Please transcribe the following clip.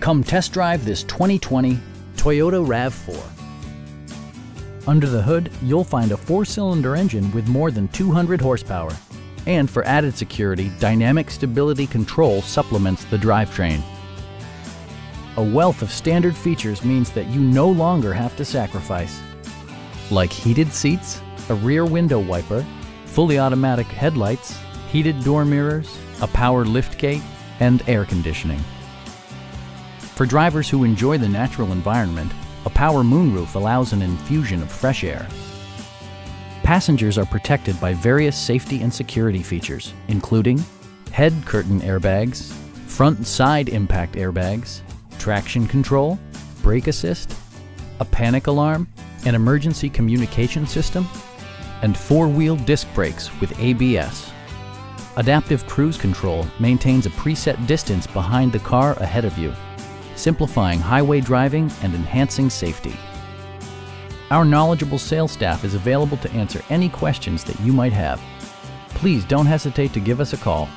Come test drive this 2020 Toyota RAV4. Under the hood, you'll find a 4-cylinder engine with more than 200 horsepower. And for added security, dynamic stability control supplements the drivetrain. A wealth of standard features means that you no longer have to sacrifice, like heated seats, a rear window wiper, fully automatic headlights, heated door mirrors, a power liftgate, and air conditioning. For drivers who enjoy the natural environment, a power moonroof allows an infusion of fresh air. Passengers are protected by various safety and security features, including head curtain airbags, front and side impact airbags, traction control, brake assist, a panic alarm, an emergency communication system, and four-wheel disc brakes with ABS. Adaptive Cruise Control maintains a preset distance behind the car ahead of you, simplifying highway driving and enhancing safety. Our knowledgeable sales staff is available to answer any questions that you might have. Please don't hesitate to give us a call.